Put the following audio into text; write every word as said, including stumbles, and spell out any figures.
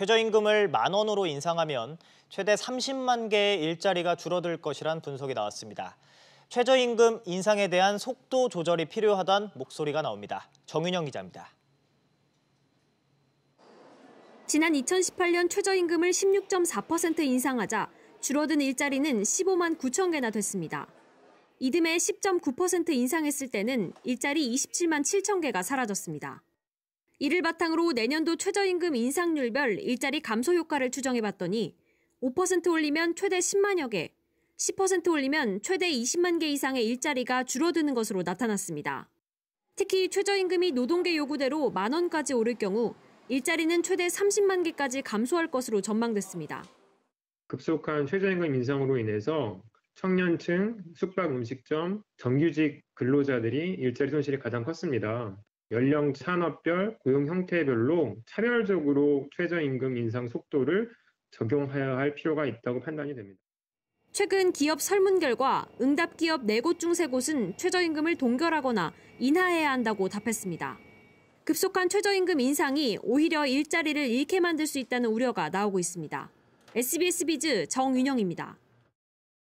최저임금을 만 원으로 인상하면 최대 삼십만 개의 일자리가 줄어들 것이란 분석이 나왔습니다. 최저임금 인상에 대한 속도 조절이 필요하다는 목소리가 나옵니다. 정윤형 기자입니다. 지난 이천십팔 년 최저임금을 십육 점 사 퍼센트 인상하자 줄어든 일자리는 십오만 구천 개나 됐습니다. 이듬해 십 점 구 퍼센트 인상했을 때는 일자리 이십칠만 칠천 개가 사라졌습니다. 이를 바탕으로 내년도 최저임금 인상률별 일자리 감소 효과를 추정해봤더니 오 퍼센트 올리면 최대 십만여 개, 십 퍼센트 올리면 최대 이십만 개 이상의 일자리가 줄어드는 것으로 나타났습니다. 특히 최저임금이 노동계 요구대로 만 원까지 오를 경우 일자리는 최대 삼십만 개까지 감소할 것으로 전망됐습니다. 급속한 최저임금 인상으로 인해서 청년층, 숙박 음식점, 정규직 근로자들이 일자리 손실이 가장 컸습니다. 연령 산업별, 고용 형태별로 차별적으로 최저임금 인상 속도를 적용해야 할 필요가 있다고 판단이 됩니다. 최근 기업 설문 결과 응답기업 네 곳 중 세 곳은 최저임금을 동결하거나 인하해야 한다고 답했습니다. 급속한 최저임금 인상이 오히려 일자리를 잃게 만들 수 있다는 우려가 나오고 있습니다. 에스비에스 비즈 정윤형입니다.